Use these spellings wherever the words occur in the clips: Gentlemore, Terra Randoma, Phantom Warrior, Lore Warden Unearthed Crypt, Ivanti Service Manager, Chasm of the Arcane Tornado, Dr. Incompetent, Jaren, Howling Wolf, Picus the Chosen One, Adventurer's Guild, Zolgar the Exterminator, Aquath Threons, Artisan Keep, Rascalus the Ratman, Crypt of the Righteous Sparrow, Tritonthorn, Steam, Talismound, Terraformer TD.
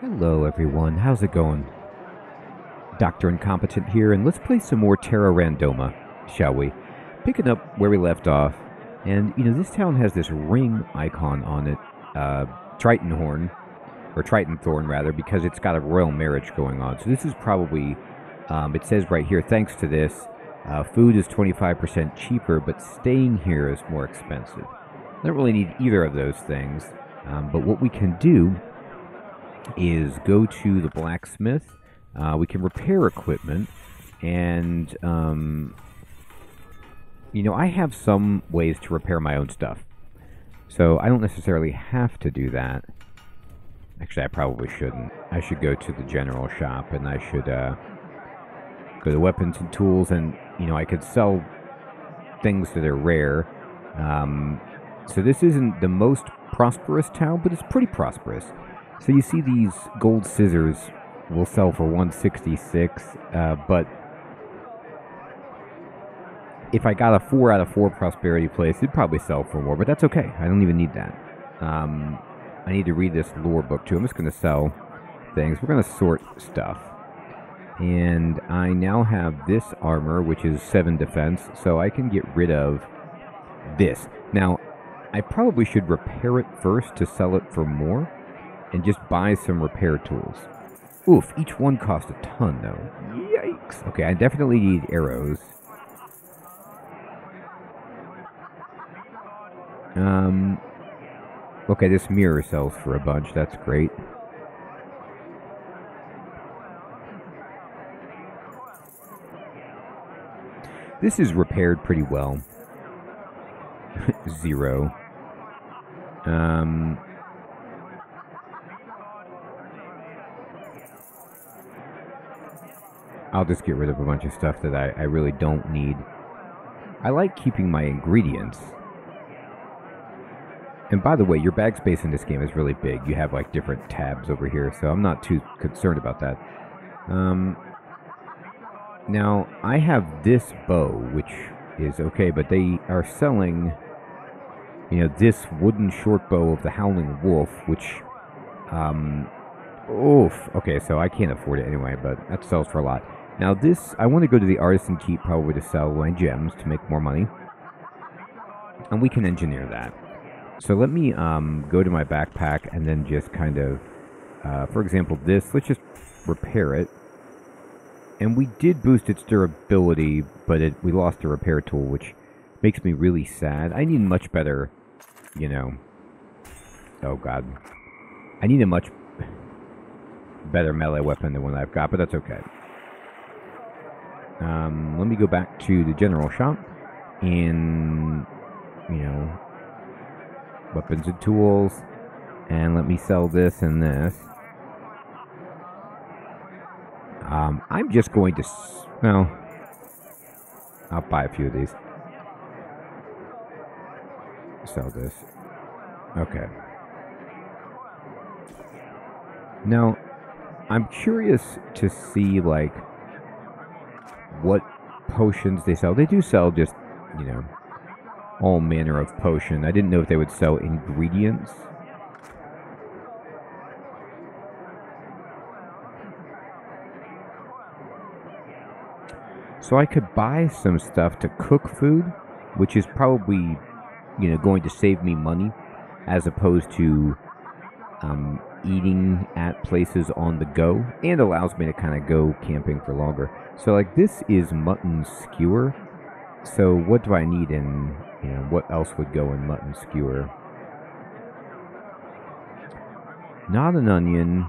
Hello everyone, how's it going? Dr. Incompetent here, and let's play some more Terra Randoma, shall we? Picking up where we left off, and you know, this town has this ring icon on it, Tritonthorn, or Tritonthorn rather, because it's got a royal marriage going on. So this is probably, it says right here, thanks to this, food is 25% cheaper, but staying here is more expensive. I don't really need either of those things, but what we can do is go to the blacksmith. We can repair equipment, and you know, I have some ways to repair my own stuff, so I don't necessarily have to do that. Actually, I probably shouldn't. I should go to the general shop, and I should go to weapons and tools, and you know, I could sell things that are rare. So this isn't the most prosperous town, but it's pretty prosperous. So you see these gold scissors will sell for 166, but if I got a 4 out of 4 prosperity place, it'd probably sell for more, but that's okay. I don't even need that. I need to read this lore book too. I'm just going to sell things. We're going to sort stuff. And I now have this armor, which is 7 defense, so I can get rid of this. Now, I probably should repair it first to sell it for more, and just buy some repair tools. Oof, each one cost a ton, though. Yikes! Okay, I definitely need arrows. Okay, this mirror sells for a bunch, that's great. This is repaired pretty well. 0. I'll just get rid of a bunch of stuff that I really don't need. I like keeping my ingredients. And by the way, your bag space in this game is really big. You have like different tabs over here, so I'm not too concerned about that. Now, I have this bow, which is okay, but they are selling, you know, this wooden short bow of the Howling Wolf, which, oof, okay, so I can't afford it anyway, but that sells for a lot. Now this, I want to go to the Artisan Keep probably to sell my gems to make more money. And we can engineer that. So let me go to my backpack and then just kind of, for example, this, let's just repair it. And we did boost its durability, but we lost a repair tool, which makes me really sad. I need much better, you know, oh god. I need a much better melee weapon than one I've got, but that's okay. Let me go back to the general shop in, you know, weapons and tools, and let me sell this and this. I'm just going to, well, I'll buy a few of these. Sell this. Okay. Now, I'm curious to see, like, what potions they sell. They do sell just, you know, all manner of potion. I didn't know if they would sell ingredients. So I could buy some stuff to cook food, which is probably, you know, going to save me money, as opposed to, eating at places on the go, and allows me to kind of go camping for longer. So like this is mutton skewer, so what do I need in, you know, what else would go in mutton skewer? Not an onion.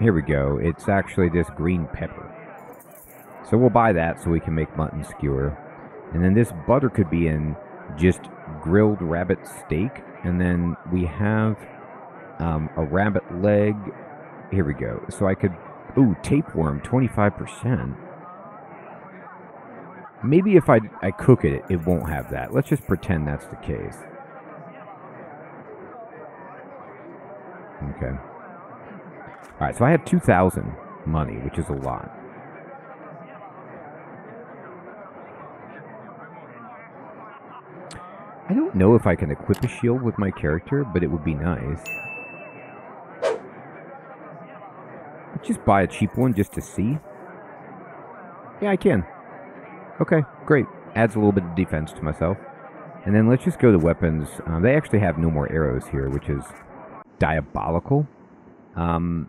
Here we go, it's actually this green pepper. So we'll buy that so we can make mutton skewer. And then this butter could be in just grilled rabbit steak, and then we have a rabbit leg. Here we go. So I could, ooh, tapeworm, 25%. Maybe if I cook it, it won't have that. Let's just pretend that's the case. Okay. All right, so I have 2,000 money, which is a lot. I don't know if I can equip a shield with my character, but it would be nice. Just buy a cheap one just to see. Yeah, I can. Okay, great. Adds a little bit of defense to myself. And then let's just go to weapons. They actually have no more arrows here, which is diabolical. And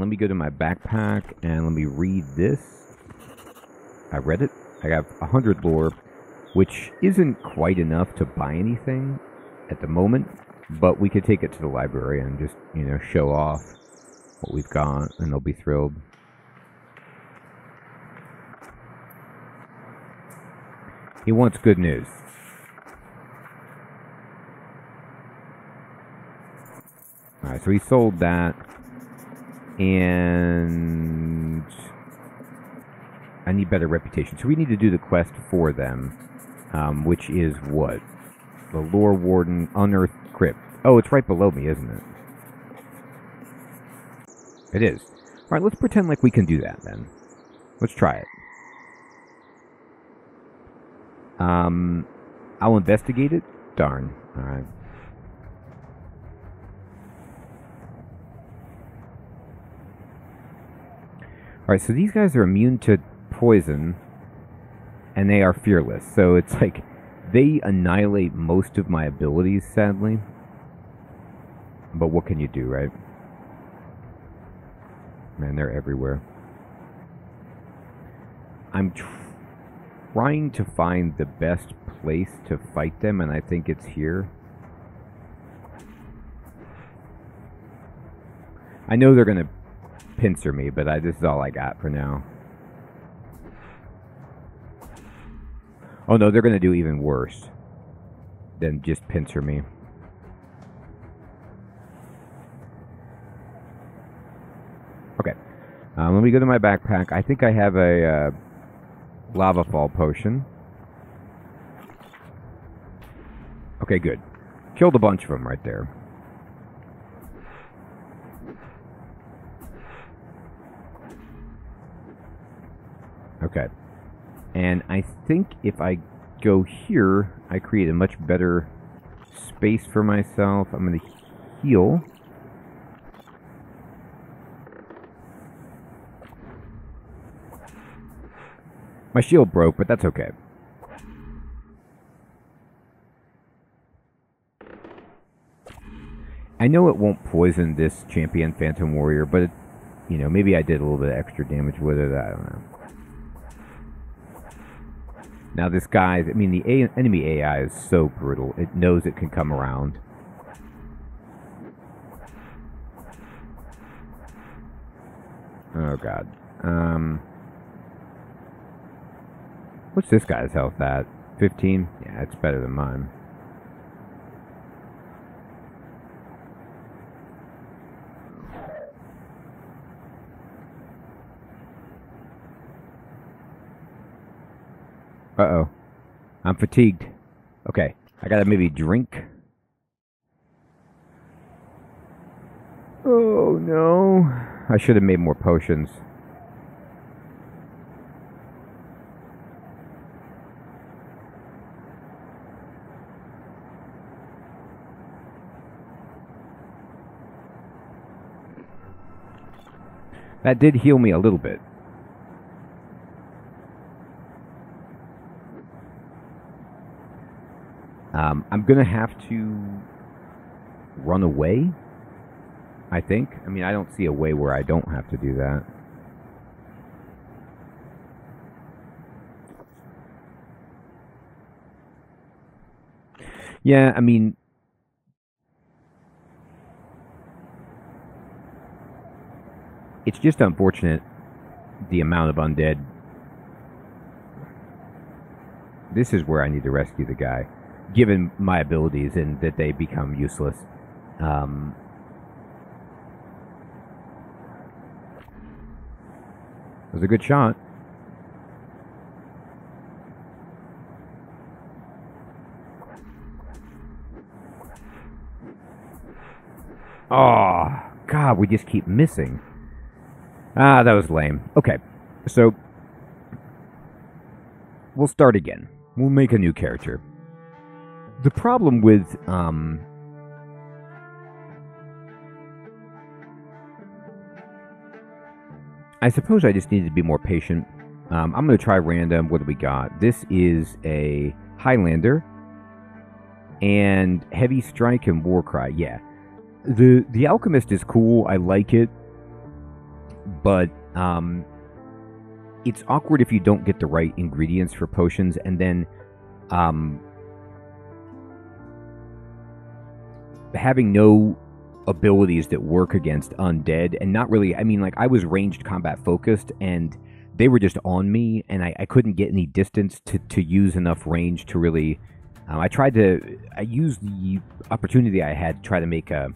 let me go to my backpack and let me read this. I read it. I have 100 lore, which isn't quite enough to buy anything at the moment, but we could take it to the library and just, you know, show off what we've got, and they'll be thrilled. He wants good news. Alright, so he sold that, and I need better reputation. So we need to do the quest for them, which is what? The Lore Warden Unearthed Crypt. Oh, it's right below me, isn't it? It is. Alright, let's pretend like we can do that, then. Let's try it. I'll investigate it. Darn. Alright. Alright, so these guys are immune to poison, and they are fearless. So it's like, they annihilate most of my abilities, sadly. But what can you do, right? Man, they're everywhere. I'm trying to find the best place to fight them, and I think it's here. I know they're going to pincer me, but this is all I got for now. Oh no, they're going to do even worse than just pincer me. Okay. Let me go to my backpack. I think I have a lava fall potion. Okay, good. Killed a bunch of them right there. Okay. And I think if I go here, I create a much better space for myself. I'm going to heal. My shield broke, but that's okay. I know it won't poison this champion Phantom Warrior, but, you know, maybe I did a little bit of extra damage with it. I don't know. Now this guy, I mean, the enemy AI is so brutal. It knows it can come around. Oh, God. What's this guy's health at? 15? Yeah, it's better than mine. Uh-oh. I'm fatigued. Okay. I gotta maybe drink. Oh, no. I should have made more potions. That did heal me a little bit. I'm going to have to run away, I think. I mean, I don't see a way where I don't have to do that. Yeah, I mean... it's just unfortunate, the amount of undead. This is where I need to rescue the guy. Given my abilities and that they become useless. It was a good shot. Oh, God, we just keep missing. Ah, that was lame. Okay, so we'll start again. We'll make a new character. The problem with I suppose I just need to be more patient. I'm going to try random. What do we got? This is a Highlander. And Heavy Strike and Warcry. Yeah. The Alchemist is cool. I like it. But it's awkward if you don't get the right ingredients for potions. And then having no abilities that work against undead. And not really... I mean, like, I was ranged combat focused. And... they were just on me, and I couldn't get any distance to use enough range to really... I used the opportunity I had to try to make an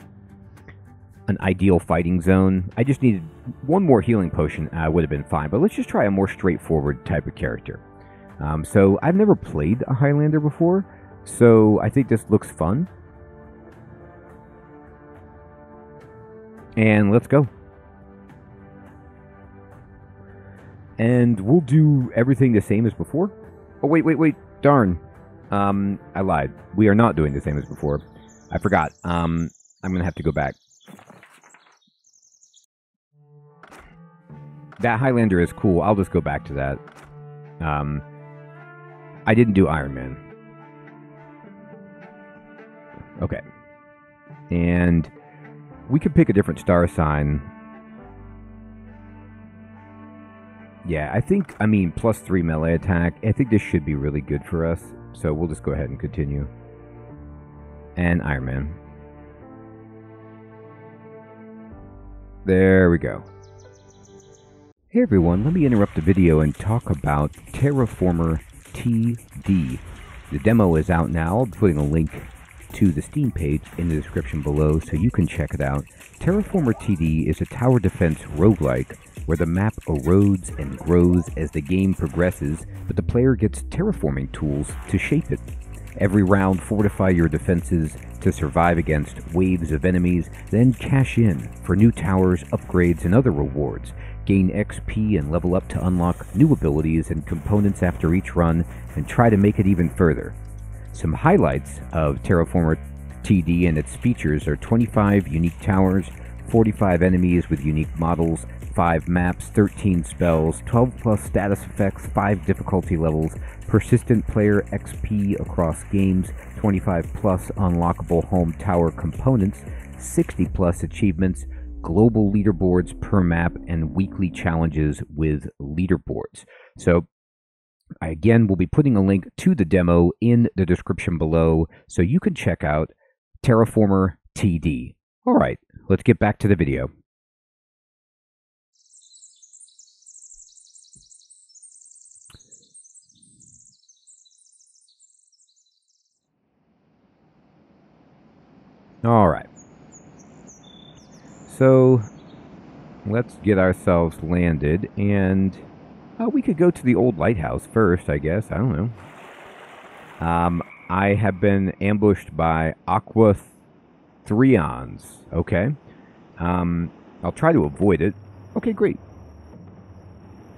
ideal fighting zone. I just needed one more healing potion, and I would have been fine. But let's just try a more straightforward type of character. So I've never played a Highlander before, so I think this looks fun. And let's go. And we'll do everything the same as before. Oh, wait. Darn. I lied. We are not doing the same as before. I forgot. I'm going to have to go back. That Highlander is cool. I'll just go back to that. I didn't do Iron Man. Okay. And we could pick a different star sign. Yeah, I mean, +3 melee attack. I think this should be really good for us. So we'll just go ahead and continue. And Iron Man. There we go. Hey everyone, let me interrupt the video and talk about Terraformer TD. The demo is out now. I'll be putting a link to the Steam page in the description below so you can check it out. Terraformer TD is a tower defense roguelike where the map erodes and grows as the game progresses, but the player gets terraforming tools to shape it. Every round, fortify your defenses to survive against waves of enemies, then cash in for new towers, upgrades, and other rewards. Gain XP and level up to unlock new abilities and components after each run, and try to make it even further. Some highlights of Terraformer TD and its features are 25 unique towers, 45 enemies with unique models, 5 maps, 13 spells, 12+ status effects, 5 difficulty levels, persistent player XP across games, 25+ unlockable home tower components, 60+ achievements, global leaderboards per map, and weekly challenges with leaderboards. So, again, we'll be putting a link to the demo in the description below so you can check out Terraformer TD. Alright, let's get back to the video. Alright, so let's get ourselves landed, and we could go to the old lighthouse first, I guess. I don't know. I have been ambushed by Aquath Threons. Okay. I'll try to avoid it. Okay, great.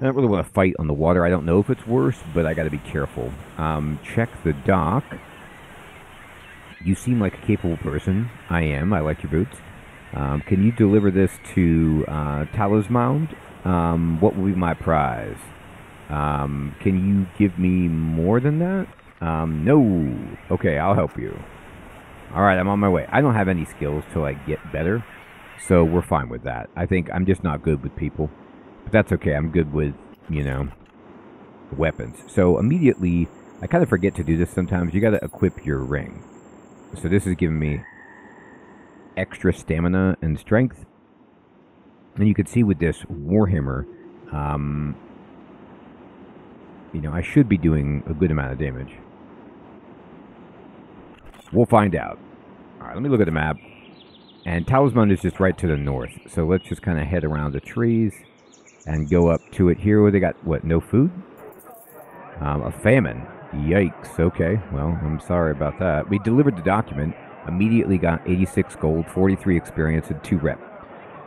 I don't really want to fight on the water. I don't know if it's worse, but I got to be careful. Check the dock. You seem like a capable person. I am. I like your boots. Can you deliver this to Talismound? What will be my prize? Can you give me more than that? No. Okay, I'll help you. Alright, I'm on my way. I don't have any skills till I get better, so we're fine with that. I think I'm just not good with people. But that's okay. I'm good with, you know, weapons. So immediately, I kind of forget to do this sometimes. You got to equip your ring. So this is giving me extra stamina and strength. And you can see with this Warhammer, you know, I should be doing a good amount of damage. We'll find out. All right, let me look at the map. And Talismound is just right to the north. So let's just kind of head around the trees and go up to it here where they got, what, no food? A famine. Yikes. Okay, well, I'm sorry about that. We delivered the document, immediately got 86 gold, 43 experience, and 2 rep.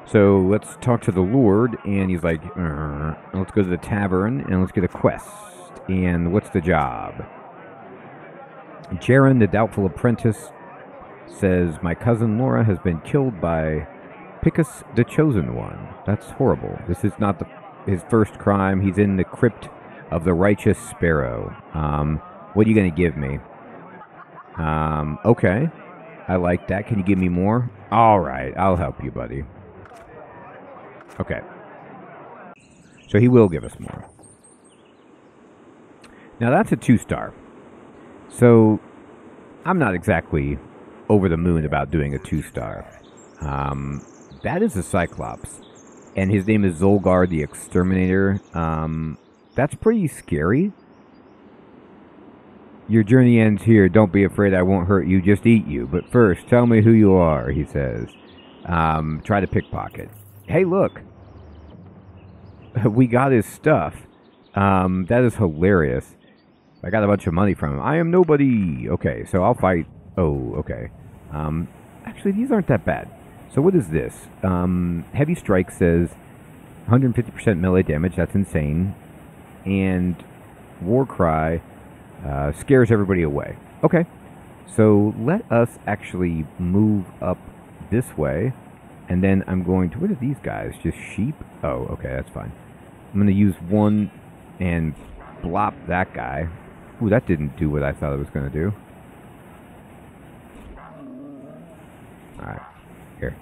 So let's talk to the Lord, and he's like, let's go to the tavern, and let's get a quest. And what's the job? Jaren, the Doubtful Apprentice, says, my cousin Laura has been killed by Picus the Chosen One. That's horrible. This is not the his first crime. He's in the Crypt of the Righteous Sparrow. What are you going to give me? Okay. I like that. Can you give me more? All right. I'll help you, buddy. Okay. So he will give us more. Now, that's a 2-star. So, I'm not exactly over the moon about doing a 2-star. That is a Cyclops. And his name is Zolgar the Exterminator. That's pretty scary. Your journey ends here. Don't be afraid. I won't hurt you. Just eat you. But first, tell me who you are, he says. Try to pickpocket. Hey, look. We got his stuff. That is hilarious. I got a bunch of money from him. I am nobody. Okay, so I'll fight. Oh, okay. Actually, these aren't that bad. So what is this? Heavy Strike says 150% melee damage. That's insane. And War Cry scares everybody away. Okay. So let us actually move up this way. And then I'm going to... What are these guys? Just sheep? Oh, okay. That's fine. I'm going to use one and blop that guy. Ooh, that didn't do what I thought it was going to do. Alright. Here.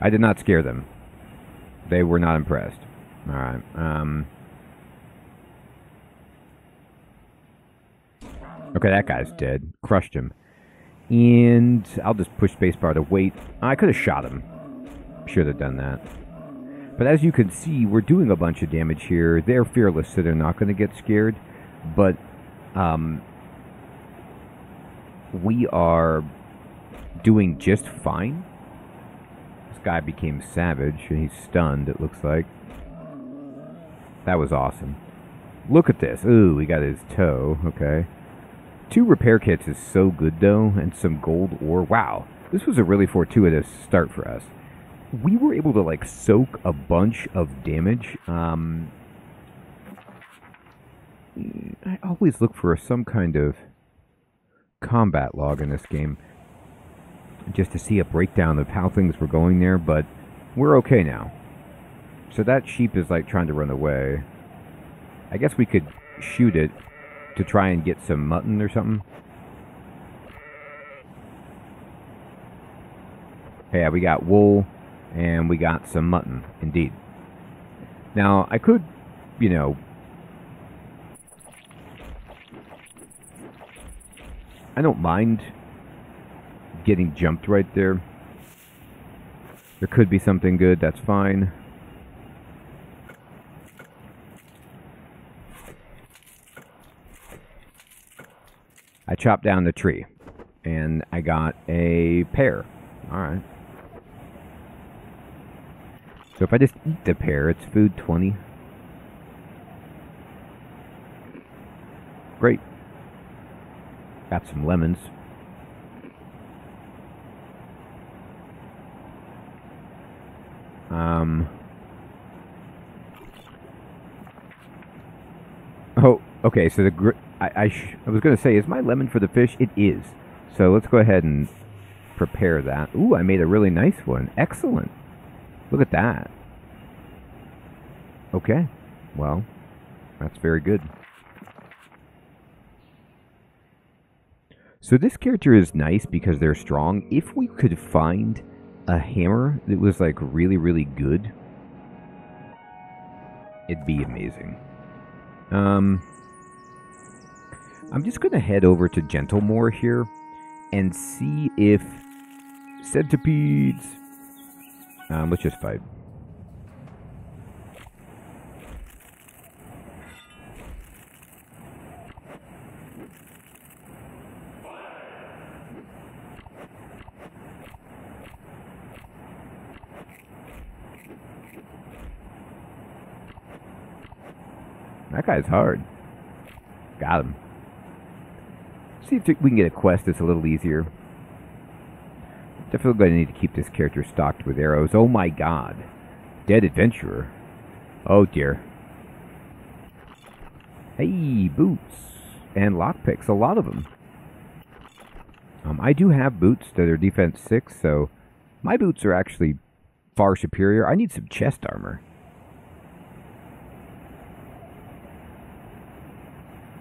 I did not scare them. They were not impressed. Alright. Okay, that guy's dead. Crushed him. And I'll just push spacebar to wait. I could have shot him. Should have done that. But as you can see, we're doing a bunch of damage here. They're fearless, so they're not going to get scared. But we are doing just fine. This guy became savage, and he's stunned, it looks like. That was awesome. Look at this. Ooh, we got his toe. Okay. 2 repair kits is so good, though, and some gold ore. Wow. This was a really fortuitous start for us. We were able to, like, soak a bunch of damage. I always look for some kind of combat log in this game just to see a breakdown of how things were going there, but we're okay now. So that sheep is, like, trying to run away. I guess we could shoot it to try and get some mutton or something. Yeah, we got wool. And we got some mutton, indeed. Now, I could, you know... I don't mind getting jumped right there. There could be something good, that's fine. I chopped down the tree. And I got a pear. Alright. So if I just eat the pear, it's food 20. Great. Got some lemons. Oh, okay, so the... I was going to say, is my lemon for the fish? It is. So let's go ahead and prepare that. Ooh, I made a really nice one. Excellent. Look at that. Okay. Well, that's very good. So this character is nice because they're strong. If we could find a hammer that was, like, really, really good, it'd be amazing. I'm just going to head over to Gentlemore here and see if centipedes... let's just fight. That guy's hard. Got him. See if we can get a quest that's a little easier. Definitely going to need to keep this character stocked with arrows. Oh my god. Dead adventurer. Oh dear. Hey, boots. And lockpicks. A lot of them. I do have boots that are defense 6, so my boots are actually far superior. I need some chest armor.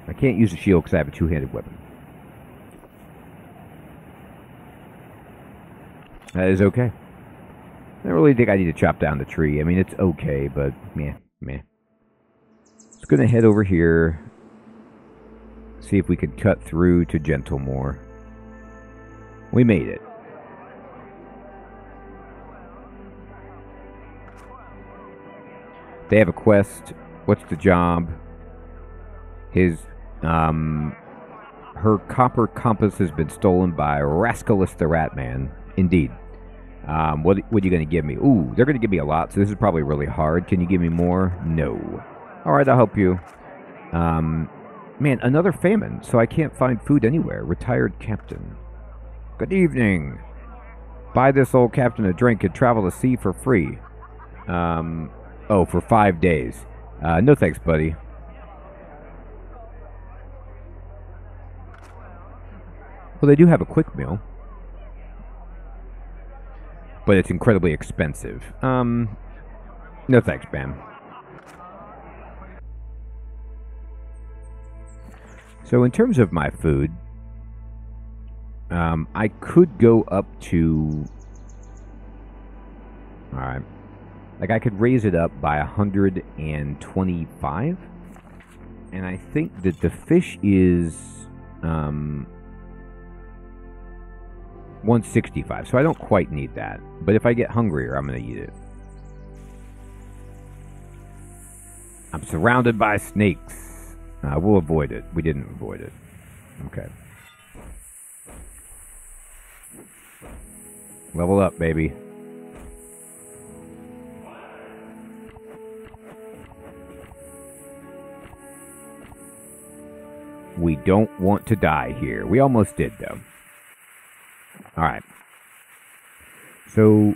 I can't use a shield because I have a two-handed weapon. That is okay. I don't really think I need to chop down the tree. I mean, it's okay, but meh. Just gonna head over here. See if we could cut through to Gentlemore. We made it. They have a quest. What's the job? Her copper compass has been stolen by Rascalus the Ratman. Indeed. What are you going to give me? Ooh, they're going to give me a lot, so this is probably really hard. Can you give me more? No. All right, I'll help you. Man, another famine, so I can't find food anywhere. Retired captain. Good evening. Buy this old captain a drink and travel the sea for free. Oh, for 5 days. No thanks, buddy. Well, they do have a quick meal. But it's incredibly expensive. No thanks, Bam. So in terms of my food, I could go up to... Alright. Like, I could raise it up by 125. And I think that the fish is 165. So I don't quite need that. But if I get hungrier, I'm going to eat it. I'm surrounded by snakes. We'll avoid it. We didn't avoid it. Okay. Level up, baby. We don't want to die here. We almost did, though. Alright. So,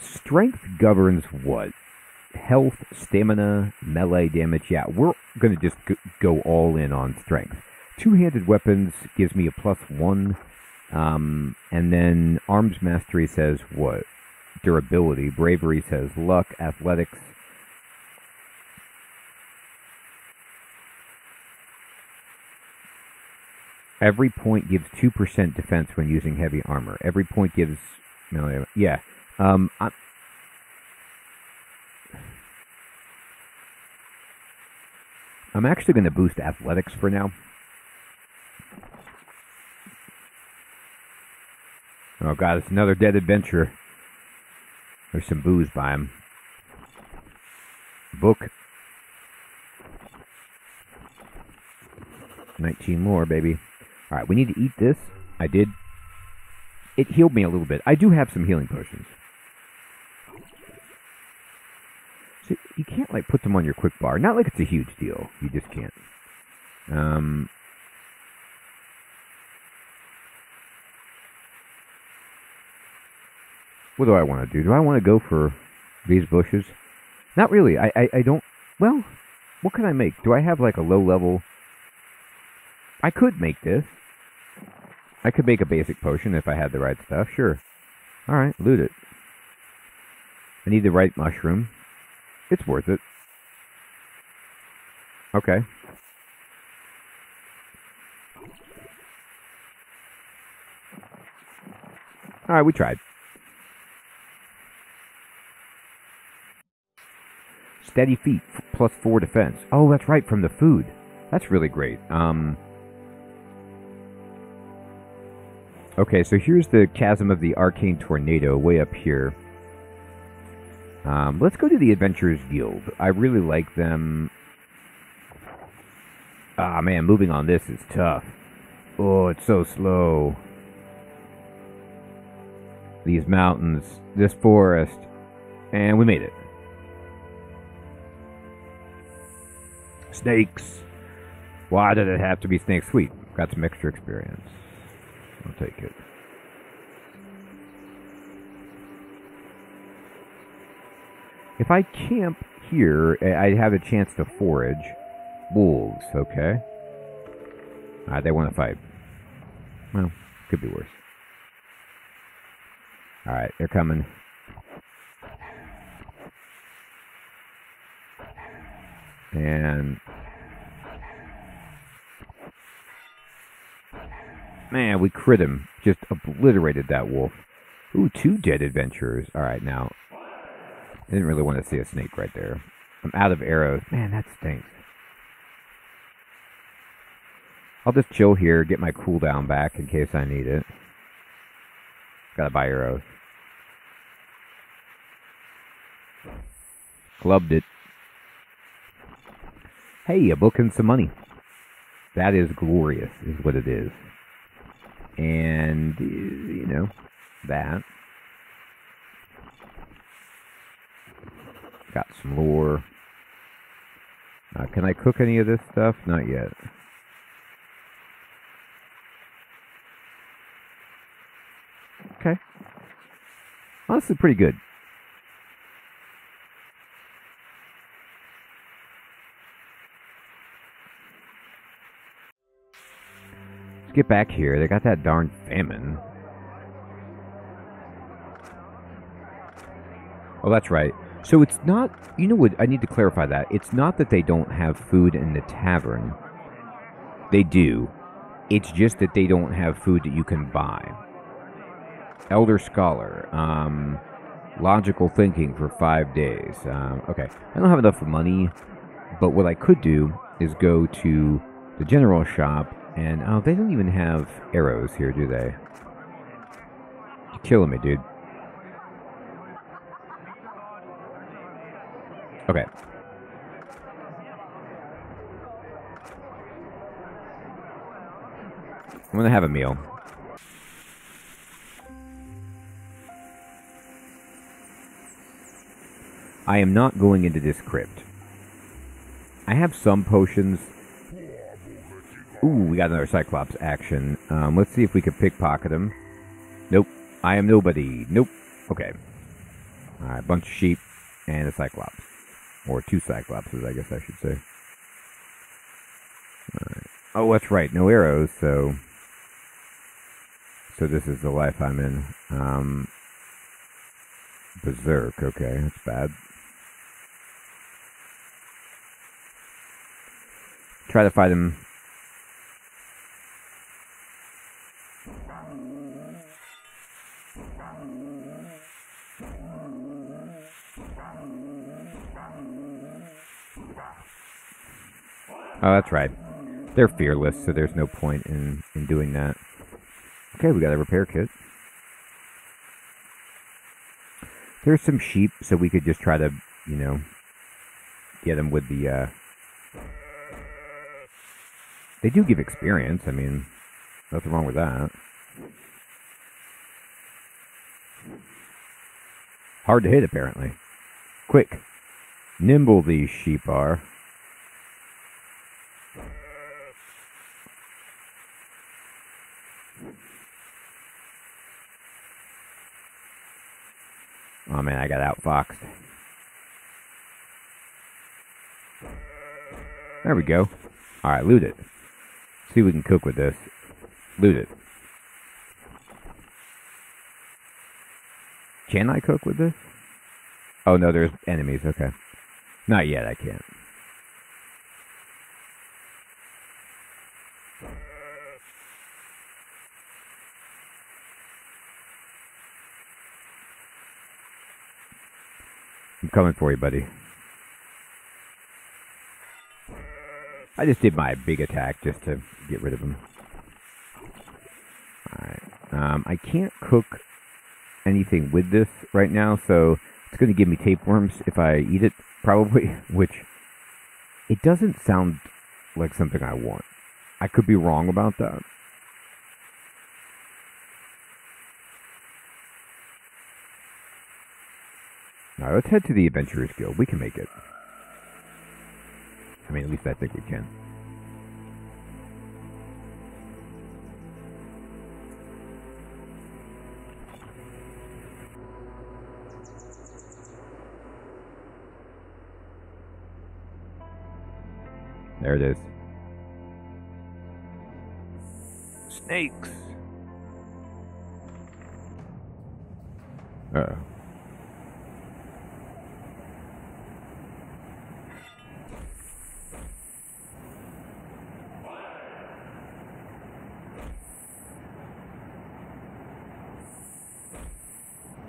strength governs what? Health, stamina, melee damage. Yeah, we're going to just go all in on strength. Two-handed weapons gives me a +1. And then arms mastery says what? Durability. Bravery says luck. Athletics. Every point gives 2% defense when using heavy armor. Every point gives... No, yeah. I'm actually going to boost athletics for now. Oh god, it's another dead adventurer. There's some booze by him. Book. 19 more, baby. Alright, we need to eat this. I did. It healed me a little bit. I do have some healing potions. So you can't, like, put them on your quick bar. Not like it's a huge deal. You just can't. What do I want to do? Do I want to go for these bushes? Not really. I don't... Well, what can I make? Do I have, like, a low-level... I could make this. I could make a basic potion if I had the right stuff, sure. Alright, loot it. I need the right mushroom. It's worth it. Okay. Alright, we tried. Steady feet, +4 defense. Oh, that's right, from the food. That's really great. Okay, so here's the Chasm of the Arcane Tornado, way up here. Let's go to the Adventurer's Guild. I really like them. Ah, man, moving on this is tough. Oh, it's so slow. These mountains, this forest, and we made it. Snakes. Why did it have to be snake sweep? Got some extra experience. I'll take it. If I camp here, I have a chance to forage. Wolves, okay. Alright, they want to fight. Well, could be worse. Alright, they're coming. And... Man, we crit him. Just obliterated that wolf. Ooh, 2 dead adventurers. Alright, now. I didn't really want to see a snake right there. I'm out of arrows. Man, that stinks. I'll just chill here, get my cooldown back in case I need it. Gotta buy arrows. Clubbed it. Hey, a book and some money. That is glorious, is what it is. And, you know, that. Got some lore. Can I cook any of this stuff? Not yet. Okay. Honestly, pretty good. Let's get back here. They got that darn famine. Oh, that's right. So it's not... You know what? I need to clarify that. It's not that they don't have food in the tavern. They do. It's just that they don't have food that you can buy. Elder Scholar. Logical thinking for 5 days. Okay. I don't have enough money, but what I could do is go to the general shop and... Oh, they don't even have arrows here, do they? You're killing me, dude. Okay. I'm gonna have a meal. I am not going into this crypt. I have some potions. Ooh, we got another Cyclops action. Let's see if we can pickpocket him. Nope. I am nobody. Nope. Okay. Alright, bunch of sheep and a Cyclops. Or 2 Cyclopses, I guess I should say. Alright. Oh, that's right. No arrows, so... So this is the life I'm in. Berserk. Okay, that's bad. Try to fight him. Oh, that's right. They're fearless, so there's no point in doing that. Okay, we got a repair kit. There's some sheep, so we could just try to, you know, get them with the, They do give experience, I mean, nothing wrong with that. Hard to hit, apparently. Quick. Nimble these sheep are. Oh man, I got outfoxed. There we go. Alright, loot it. See if we can cook with this. Loot it. Can I cook with this? Oh no, there's enemies, okay. Not yet, I can't. I'm coming for you, buddy. I just did my big attack just to get rid of him. Alright. I can't cook anything with this right now, so it's going to give me tapeworms if I eat it, probably, which it doesn't sound like something I want. I could be wrong about that. Alright, let's head to the Adventurer's Guild. We can make it. I mean, at least I think we can. There it is. Snakes! Uh-oh.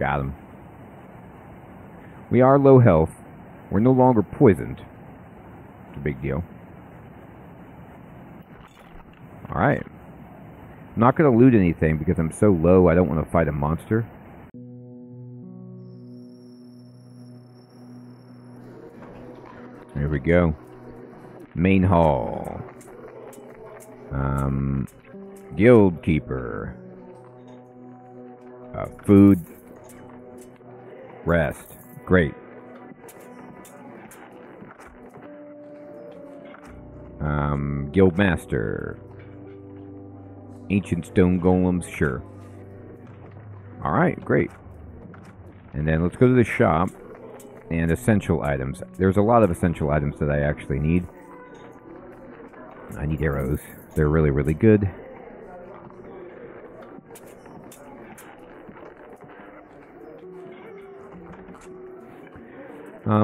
Got him. We are low health. We're no longer poisoned. It's a big deal. Alright. I'm not going to loot anything because I'm so low I don't want to fight a monster. Here we go. Main hall. Guild keeper. Food. Rest. Great. Guild master. Ancient stone golems, sure. Alright, great. And then let's go to the shop. And essential items. There's a lot of essential items that I actually need. I need arrows. They're really, really good.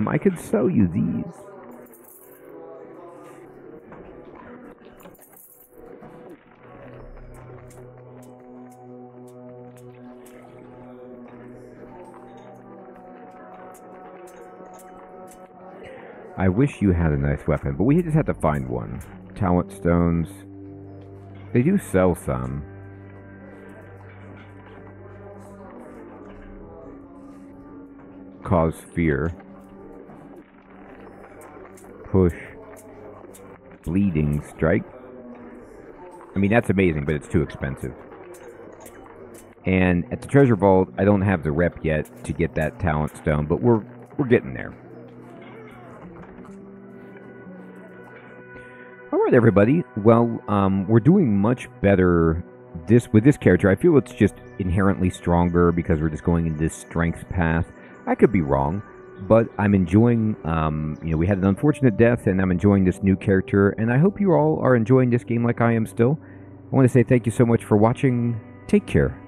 I could sell you these. I wish you had a nice weapon, but we just had to find one. Talent stones. They do sell some. Cause fear. Push. Bleeding strike. I mean, that's amazing, but it's too expensive. And at the treasure vault, I don't have the rep yet to get that talent stone, but we're getting there. Alright, everybody, well, we're doing much better with this character. I feel it's just inherently stronger because we're just going in this strength path. I could be wrong, but I'm enjoying, you know, we had an unfortunate death, and I'm enjoying this new character, and I hope you all are enjoying this game like I am still. I want to say thank you so much for watching. Take care.